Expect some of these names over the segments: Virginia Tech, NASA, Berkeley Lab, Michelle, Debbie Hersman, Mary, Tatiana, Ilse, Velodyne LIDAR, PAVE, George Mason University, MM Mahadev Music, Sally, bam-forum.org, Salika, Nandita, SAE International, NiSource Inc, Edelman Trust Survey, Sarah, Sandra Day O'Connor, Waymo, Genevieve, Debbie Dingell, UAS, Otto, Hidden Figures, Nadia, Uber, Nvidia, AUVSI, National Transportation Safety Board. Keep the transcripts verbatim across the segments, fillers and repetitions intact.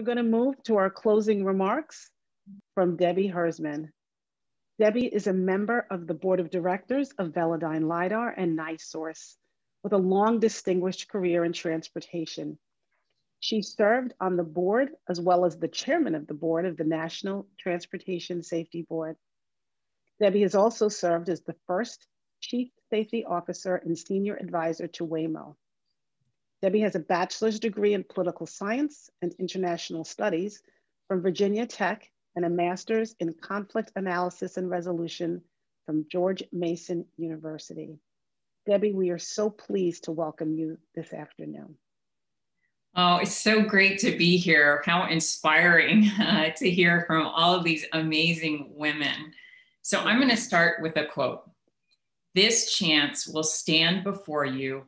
We're going to move to our closing remarks from Debbie Hersman. Debbie is a member of the board of directors of Velodyne LIDAR and NiSource with a long distinguished career in transportation. She served on the board as well as the chairman of the board of the National Transportation Safety Board. Debbie has also served as the first chief safety officer and senior advisor to Waymo. Debbie has a bachelor's degree in political science and international studies from Virginia Tech and a master's in conflict analysis and resolution from George Mason University. Debbie, we are so pleased to welcome you this afternoon. Oh, it's so great to be here. How inspiring uh, to hear from all of these amazing women. So I'm going to start with a quote. "This chance will stand before you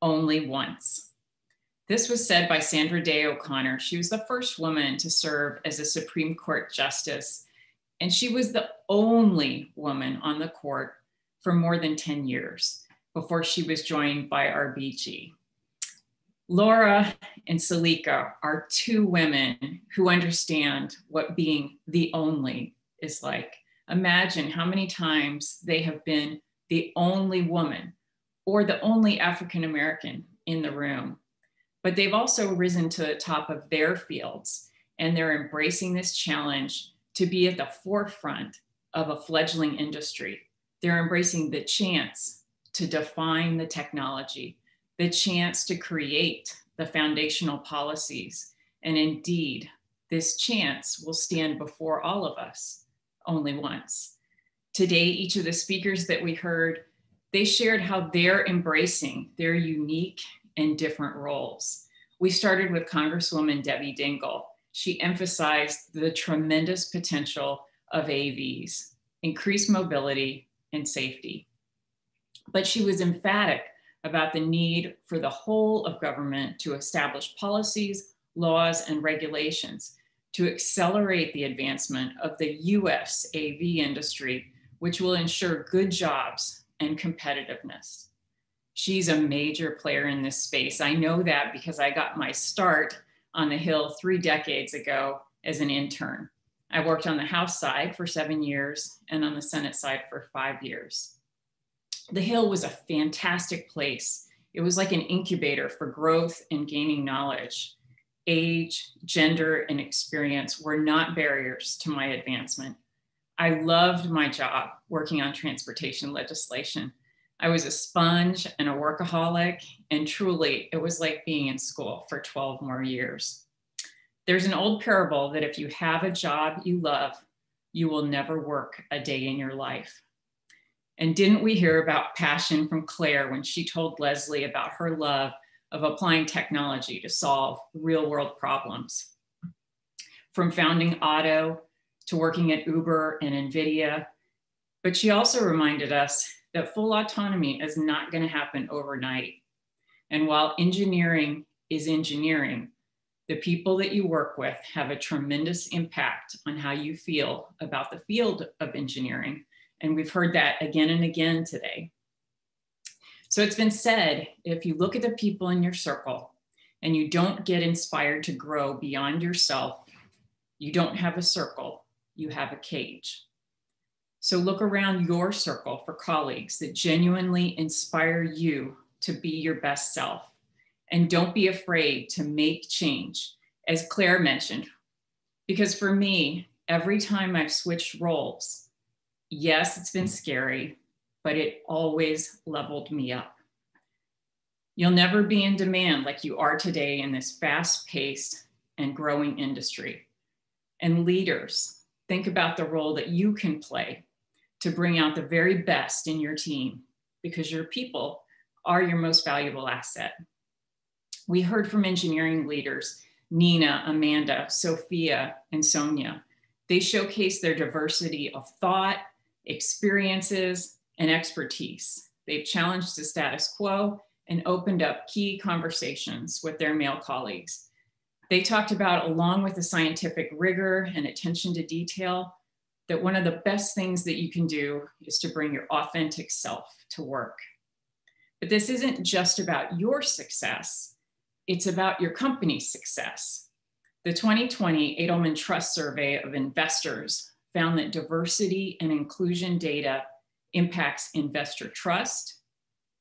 only once." This was said by Sandra Day O'Connor. She was the first woman to serve as a Supreme Court justice, and she was the only woman on the court for more than ten years before she was joined by R B G. Laura and Salika are two women who understand what being the only is like. Imagine how many times they have been the only woman or the only African-American in the room. But they've also risen to the top of their fields, and they're embracing this challenge to be at the forefront of a fledgling industry. They're embracing the chance to define the technology, the chance to create the foundational policies. And indeed, this chance will stand before all of us only once. Today, each of the speakers that we heard, they shared how they're embracing their unique and different roles. We started with Congresswoman Debbie Dingell. She emphasized the tremendous potential of A Vs, increased mobility and safety. But she was emphatic about the need for the whole of government to establish policies, laws, and regulations to accelerate the advancement of the U S A V industry, which will ensure good jobs and competitiveness. She's a major player in this space. I know that because I got my start on the Hill three decades ago as an intern. I worked on the House side for seven years and on the Senate side for five years. The Hill was a fantastic place. It was like an incubator for growth and gaining knowledge. Age, gender, and experience were not barriers to my advancement. I loved my job working on transportation legislation. I was a sponge and a workaholic, and truly it was like being in school for twelve more years. There's an old parable that if you have a job you love, you will never work a day in your life. And didn't we hear about passion from Claire when she told Leslie about her love of applying technology to solve real-world problems? From founding Otto to working at Uber and Nvidia. But she also reminded us that full autonomy is not going to happen overnight. And while engineering is engineering, the people that you work with have a tremendous impact on how you feel about the field of engineering. And we've heard that again and again today. So it's been said, if you look at the people in your circle and you don't get inspired to grow beyond yourself, you don't have a circle, you have a cage. So look around your circle for colleagues that genuinely inspire you to be your best self. And don't be afraid to make change, as Claire mentioned. Because for me, every time I've switched roles, yes, it's been scary, but it always leveled me up. You'll never be in demand like you are today in this fast-paced and growing industry. And leaders, think about the role that you can play to bring out the very best in your team, because your people are your most valuable asset. We heard from engineering leaders, Nina, Amanda, Sophia, and Sonia. They showcase their diversity of thought, experiences, and expertise. They've challenged the status quo and opened up key conversations with their male colleagues. They talked about, along with the scientific rigor and attention to detail, that one of the best things that you can do is to bring your authentic self to work. But this isn't just about your success, it's about your company's success. The twenty twenty Edelman Trust Survey of Investors found that diversity and inclusion data impacts investor trust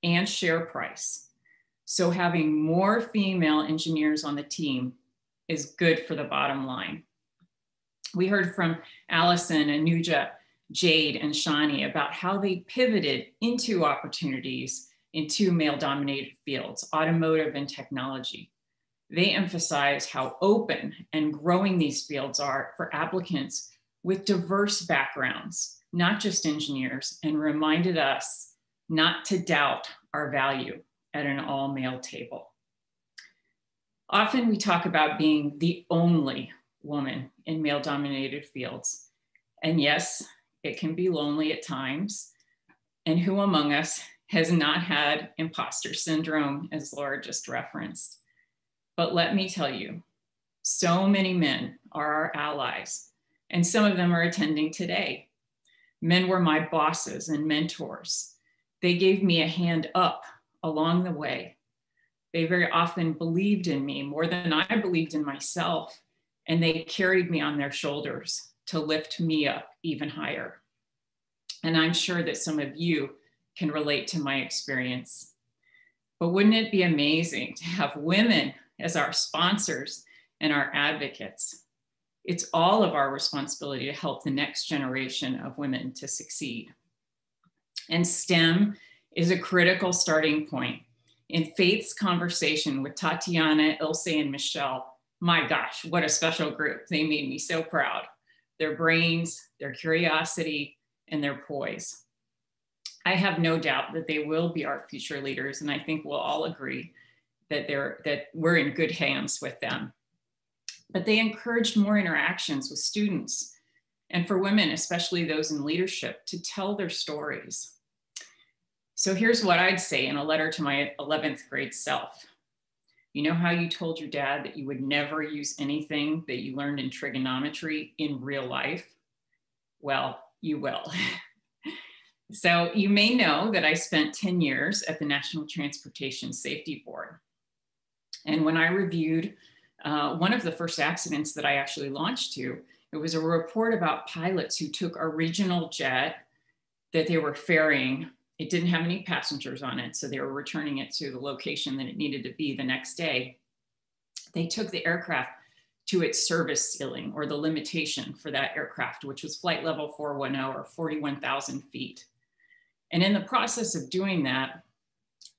and share price. So having more female engineers on the team is good for the bottom line. We heard from Allison, Anuja, Jade, and Shani about how they pivoted into opportunities in two male-dominated fields, automotive and technology. They emphasize how open and growing these fields are for applicants with diverse backgrounds, not just engineers, and reminded us not to doubt our value at an all-male table. Often we talk about being the only woman in male-dominated fields. And yes, it can be lonely at times. And who among us has not had imposter syndrome, as Laura just referenced? But let me tell you, so many men are our allies, and some of them are attending today. Men were my bosses and mentors. They gave me a hand up along the way. They very often believed in me more than I believed in myself, and they carried me on their shoulders to lift me up even higher. And I'm sure that some of you can relate to my experience. But wouldn't it be amazing to have women as our sponsors and our advocates? It's all of our responsibility to help the next generation of women to succeed. And STEM is a critical starting point. In Faith's conversation with Tatiana, Ilse, and Michelle, my gosh, what a special group. They made me so proud. Their brains, their curiosity, and their poise. I have no doubt that they will be our future leaders, and I think we'll all agree that, they're, that we're in good hands with them. But they encouraged more interactions with students, and for women, especially those in leadership, to tell their stories. So here's what I'd say in a letter to my eleventh grade self. You know how you told your dad that you would never use anything that you learned in trigonometry in real life? Well, you will. So you may know that I spent ten years at the National Transportation Safety Board. And when I reviewed uh, one of the first accidents that I actually launched to, it was a report about pilots who took a regional jet that they were ferrying. It didn't have any passengers on it, so they were returning it to the location that it needed to be the next day. They took the aircraft to its service ceiling, or the limitation for that aircraft, which was flight level four one zero, or forty-one thousand feet. And in the process of doing that,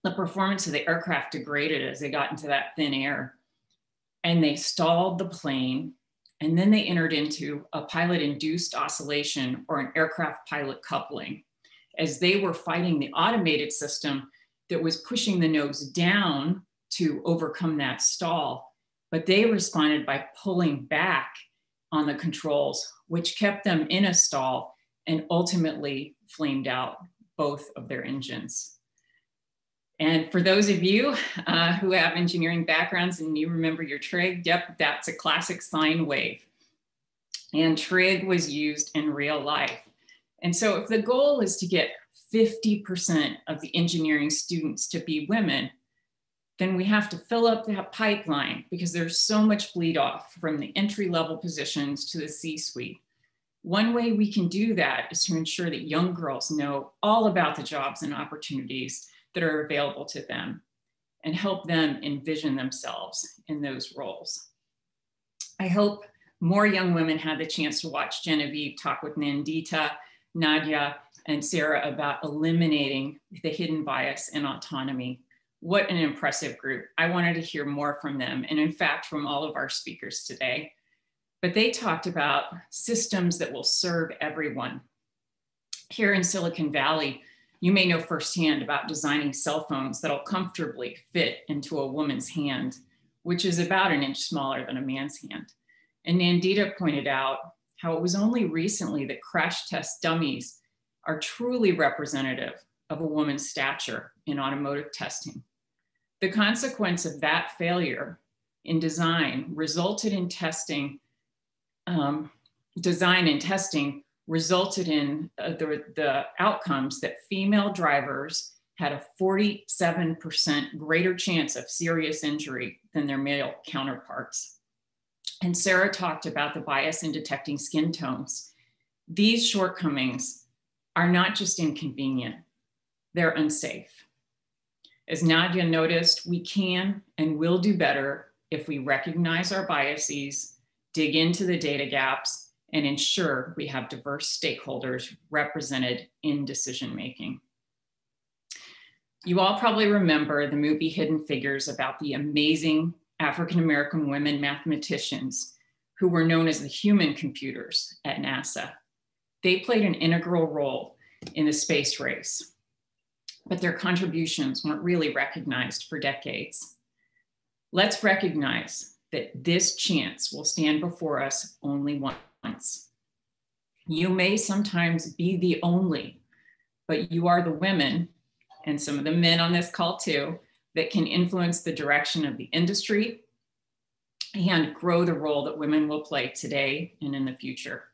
the performance of the aircraft degraded as they got into that thin air, and they stalled the plane, and then they entered into a pilot-induced oscillation, or an aircraft pilot coupling, as they were fighting the automated system that was pushing the nose down to overcome that stall. But they responded by pulling back on the controls, which kept them in a stall and ultimately flamed out both of their engines. And for those of you uh, who have engineering backgrounds and you remember your trig, yep, that's a classic sine wave. And trig was used in real life. And so if the goal is to get fifty percent of the engineering students to be women, then we have to fill up that pipeline, because there's so much bleed off from the entry-level positions to the C suite. One way we can do that is to ensure that young girls know all about the jobs and opportunities that are available to them and help them envision themselves in those roles. I hope more young women had the chance to watch Genevieve talk with Nandita, Nadia, and Sarah about eliminating the hidden bias and autonomy. What an impressive group. I wanted to hear more from them, and in fact, from all of our speakers today. But they talked about systems that will serve everyone. Here in Silicon Valley, you may know firsthand about designing cell phones that'll comfortably fit into a woman's hand, which is about an inch smaller than a man's hand. And Nandita pointed out how it was only recently that crash test dummies are truly representative of a woman's stature in automotive testing. The consequence of that failure in design resulted in testing, um, design and testing resulted in uh, the, the outcomes that female drivers had a forty-seven percent greater chance of serious injury than their male counterparts. And Sarah talked about the bias in detecting skin tones. These shortcomings are not just inconvenient, they're unsafe. As Nadia noticed, we can and will do better if we recognize our biases, dig into the data gaps, and ensure we have diverse stakeholders represented in decision-making. You all probably remember the movie Hidden Figures about the amazing African-American women mathematicians who were known as the human computers at NASA. They played an integral role in the space race, but their contributions weren't really recognized for decades. Let's recognize that this chance will stand before us only once. You may sometimes be the only, but you are the women, and some of the men on this call too, that can influence the direction of the industry and grow the role that women will play today and in the future.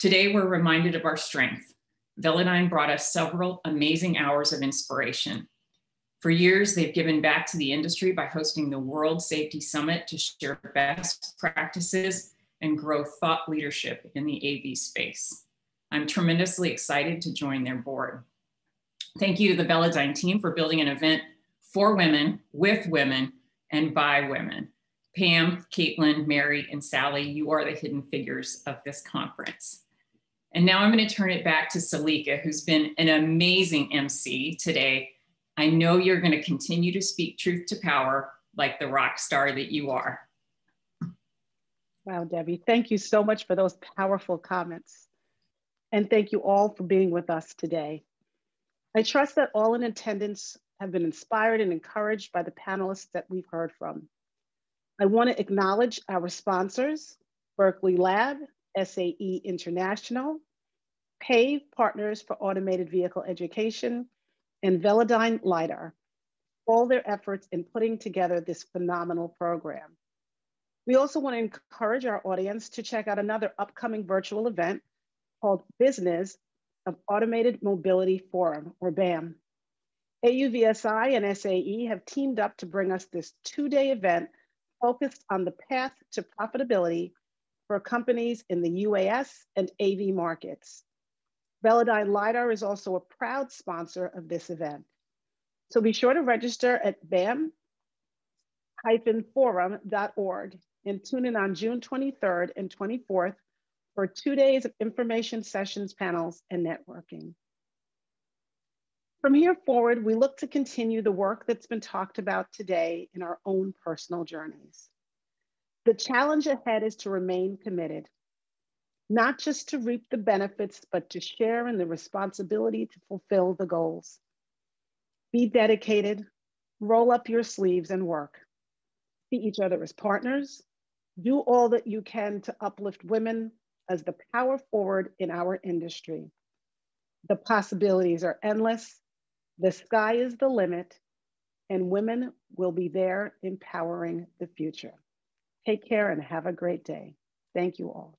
Today, we're reminded of our strength. Velodyne brought us several amazing hours of inspiration. For years, they've given back to the industry by hosting the World Safety Summit to share best practices and grow thought leadership in the A V space. I'm tremendously excited to join their board. Thank you to the Velodyne team for building an event for women, with women, and by women. Pam, Caitlin, Mary, and Sally, you are the hidden figures of this conference. And now I'm going to turn it back to Salika, who's been an amazing M C today. I know you're going to continue to speak truth to power like the rock star that you are. Wow, Debbie, thank you so much for those powerful comments. And thank you all for being with us today. I trust that all in attendance have been inspired and encouraged by the panelists that we've heard from. I want to acknowledge our sponsors, Berkeley Lab, S A E International, PAVE, Partners for Automated Vehicle Education, and Velodyne LIDAR, all their efforts in putting together this phenomenal program. We also want to encourage our audience to check out another upcoming virtual event called Business of Automated Mobility Forum, or BAM. A U V S I and S A E have teamed up to bring us this two-day event focused on the path to profitability for companies in the U A S and A V markets. Velodyne LIDAR is also a proud sponsor of this event. So be sure to register at bam dash forum dot org and tune in on June twenty-third and twenty-fourth for two days of information sessions, panels, and networking. From here forward, we look to continue the work that's been talked about today in our own personal journeys. The challenge ahead is to remain committed, not just to reap the benefits, but to share in the responsibility to fulfill the goals. Be dedicated, roll up your sleeves and work. See each other as partners. Do all that you can to uplift women as the power forward in our industry. The possibilities are endless. The sky is the limit, and women will be there empowering the future. Take care and have a great day. Thank you all.